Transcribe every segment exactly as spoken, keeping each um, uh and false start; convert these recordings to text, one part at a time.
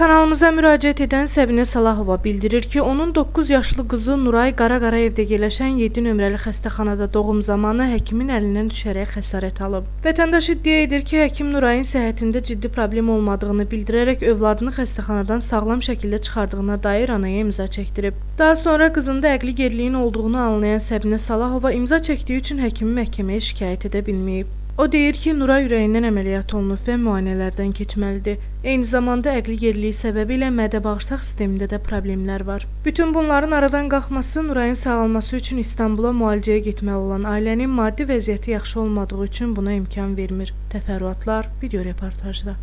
Kanalımıza müraciət edən Səbinə Salahova bildirir ki, onun doqquz yaşlı qızı Nuray Qaraqarayevdə yerləşən yeddi nömrəli xəstəxanada doğum zamanı həkimin əlindən düşərək xəsarət alıb. Vətəndaş iddia edir ki, həkim Nurayın səhhətində ciddi problem olmadığını bildirərək övladını xəstəxanadan sağlam şəkildə çıxardığına dair anaya imza çəkdirib. Daha sonra qızında əqli geriliyin olduğunu anlayan Səbinə Salahova imza çəkdiyi üçün həkimi məhkəməyə şikayət edə bilməyib. O deyir ki, Nuray ürəyindən əməliyyat olunub və müayinələrdən keçməlidir. Eyni zamanda əqli geriliyi səbəbilə mədə-bağırsaq sistemində də problemlər var. Bütün bunların aradan qalxması Nurayın sağalması üçün İstanbula müalicəyə getməli olan ailənin maddi vəziyyəti yaxşı olmadığı üçün buna imkan vermir. Təfərrüatlar video reportajda.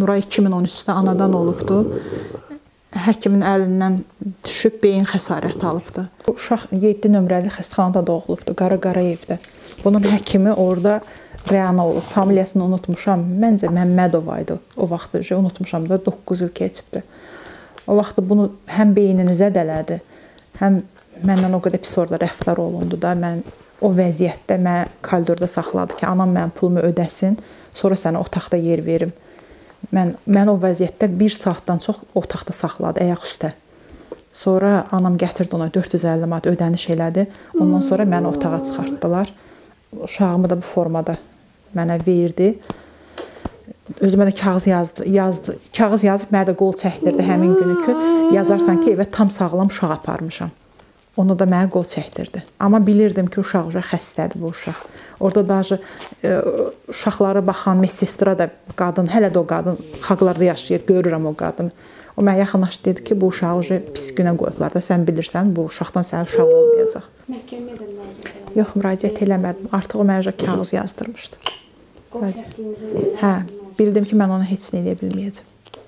Nuray iki min on üçdə anadan olubdu. Həkimin əlindən düşüb beyin xəsarəti alıbdı. Uşaq yeddi nömrəli xəstəxanada doğulubdu, Qaraqarayevdə. Bunun həkimi orada Rəana olub, familiyasını unutmuşam. Məncə Məmmədova idi o vaxtı, unutmuşam da, doqquz il keçibdi. O vaxtı bunu həm beynini zədələdi, həm məndən o qədər pis orada rəftar olundu da, mən o vəziyyətdə mən koridorda saxladı ki, anam mənim pulumu ödəsin, sonra sənə otaqda yer verim. Mən, mən o vəziyyətdə bir saatdan çox otaqda saxladı, ayaq üstə. Sonra anam gətirdi ona dörd yüz əlli manat ödəniş elədi, ondan sonra məni otağa çıxartdılar. Uşağımı da bu formada mənə verdi. Özümə də kağız yazdı, yazdı. Kağız yazıb mənə də qol çəkdirdi həmin günü ki, yazarsan ki, evə tam sağlam uşaq aparmışam. Onu da mənə qol çəkdirdi. Amma bilirdim ki, uşaq uşaq xəstədir bu uşaq. Orada daha uşaqlara baxan medsestra da qadın, hələ də o qadın xaqlarda yaşayır, görürəm o qadını. O mənə yaxınlaşdı, dedi ki, bu uşağı pis günə qoyublar da, sən bilirsən, bu uşaqdan sənin uşaq olmayacaq. Məhkəmədən lazımdır. Yox, müraciət eləmədim. Artıq o mənə kağız yazdırmışdı. Hə, bildim ki, mən ona heç nə eləyə bilməyəcəm.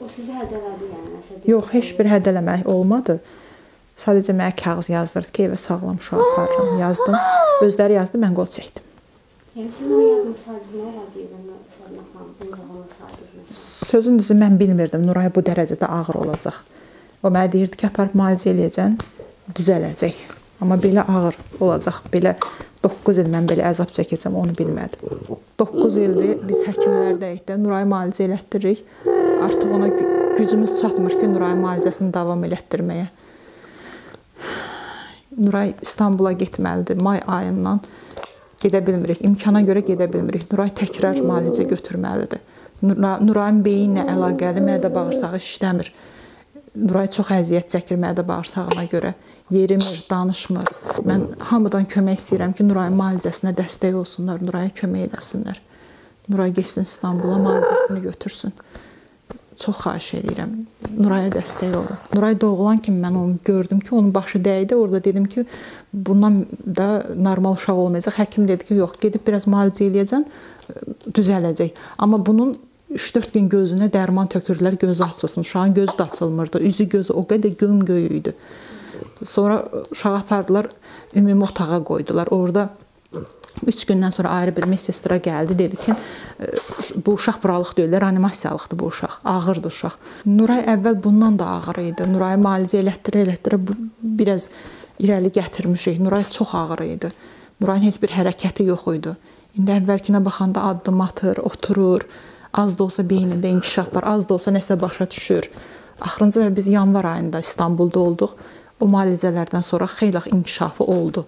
O sizi hədələdi yəni? Yox, heç bir hədələmək olmadı. Sadəcə mənə kağız yazdırdı ki, evə sağlam uşaq aparıram. Yazdım, özləri yazdı, mən qol çəkdim. Yəni siz onu yazmaq sadəcə nə razı edin? Sözün düzü, mən bilmirdim Nuray bu dərəcədə ağır olacaq. O mənə deyirdi ki, aparıb müalicə eləyəcən, düzələcək. Amma belə ağır olacaq, belə doqquz il mən belə əzab çəkəcəm, onu bilmədim. doqquz ildir biz həkimlərdəyik də, Nurayı müalicə elətdiririk. Artıq ona gücümüz çatmır ki, Nurayı müalicəsini davam elətdirməyə. Nuray İstanbula getməlidir, may ayından gedə bilmirik, imkana görə gedə bilmirik. Nuray təkrar müalicə götürməlidir. Nurayın beyinlə əlaqəli mədə-bağırsağı işləmir. Nuray çox əziyyət çəkir mədə-bağırsağına görə. Yerimir, danışmır. Mən hamıdan kömək istəyirəm ki, Nurayın müalicəsinə dəstək olsunlar, Nuraya kömək eləsinlər. Nuray geçsin İstanbula, müalicəsini götürsün. Çox xahiş edirəm, Nuraya dəstək olun. Nuray doğulan kimi mən onu gördüm ki, onun başı dəydi. Orada dedim ki, bundan da normal uşaq olmayacaq. Həkim dedi ki, yox, gedib biraz müalicə eləyəcən, düzələcək. Amma bunun üç dörd gün gözünə dərman tökürdülər, gözü açılsın. Uşağın gözü də açılmırdı, üzü gözü o qədər gömgöy idi. Sonra uşağı apardılar, ümumi otağa qoydular. Orada üç gündən sonra ayrı bir medsestra gəldi, dedi ki, bu uşaq buralıq deyirlər, reanimasiyalıqdır bu uşaq, ağırdır uşaq. Nuray əvvəl bundan da ağır idi. Nurayı müalicə elətdirə, elətdirə biraz irəli gətirmişik. Nuray çox ağır idi. Nurayın heç bir hərəkəti yox idi. İndi əvvəlkinə baxanda addım atır, oturur. Az da olsa beynində inkişaf var, az da olsa nəsə başa düşür. Axırıncı və biz yanvar ayında İstanbulda olduq. O müalicələrdən sonra xeyli inkişafı oldu.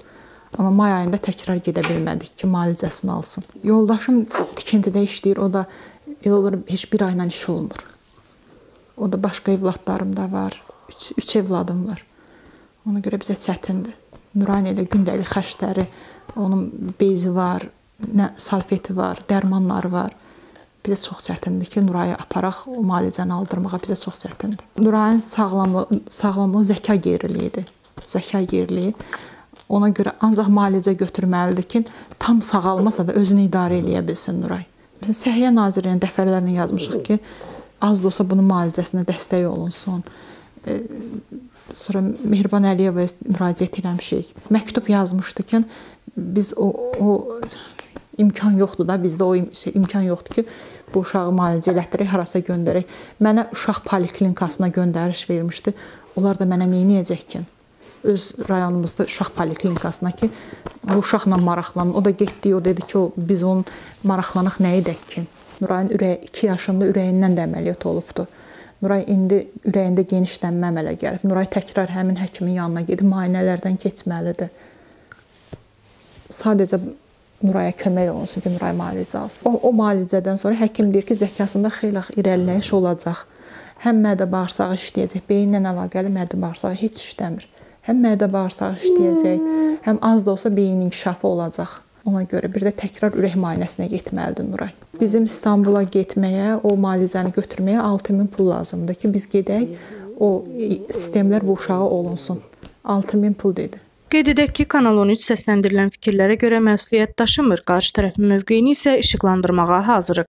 Amma may ayında təkrar gedə bilmədik ki, müalicəsini alsın. Yoldaşım tikintidə işləyir, o da elə olur, heç bir ayla iş olmur. O da başqa evladlarım da var, üç, üç evladım var. Ona görə bizə çətindir. Nurayn elə gündəlik xərcləri, onun bezi var, salfeti var, dərmanları var. Bizə çox çətindir ki, Nurayı aparaq, o müalicəni aldırmağa bizə çox çətindir. Nurayın sağlamlığı, sağlamlığı zəka geriliyidir. Zəka geriliyi. Ona görə ancaq müalicə götürməlidir ki, tam sağalmasa da özünü idarə eləyə bilsin Nuray. Biz Səhiyyə Nazirliyinə dəfələrlə yazmışıq ki, az da olsa bunun müalicəsinə dəstək olunsun. Sonra Mehriban Əliyevə müraciət eləmişik. Məktub yazmışdı ki, biz o... o İmkan yoxdur da, bizdə o imkan yoxdur ki, bu uşağı müalicə elətdirək, harasa göndərək. Mənə uşaq poliklinikasına göndəriş vermişdi. Onlar da mənə nə edəcək ki? Öz rayonumuzda uşaq poliklinikasına ki, bu uşaqla maraqlanın. O da getdi, o dedi ki, biz onun maraqlanıq nə edək ki? Nurayın ürəyi iki yaşında ürəyindən də əməliyyat olubdu. Nuray indi ürəyində genişlənmə əmələ gəlib. Nuray təkrar həmin həkimin yanına gedib müayinələrdən keçməlidir. Sadəcə Nuraya kömək olsun ki, Nuray müalicə alsın. O, o müalicədən sonra həkim deyir ki, zəkasında xeyli irəliləyiş olacaq. Həm mədə bağırsağı işləyəcək, beyinlə əlaqəli mədə bağırsağı heç işləmir. Həm mədə bağırsağı işləyəcək, həm az da olsa beyin inkişafı olacaq. Ona görə bir də təkrar ürək müayinəsinə getməlidir Nuray. Bizim İstanbula getməyə, o müalicəni götürməyə altı min pul lazımdır ki, biz gedək, o sistemlər bu uşağı olunsun. altı min pul dedi. Qeyd edək ki, Kanal on üç səsləndirilən fikirlərə görə məsuliyyət daşımır, qarşı tərəfin mövqeyini isə işıqlandırmağa hazırıq.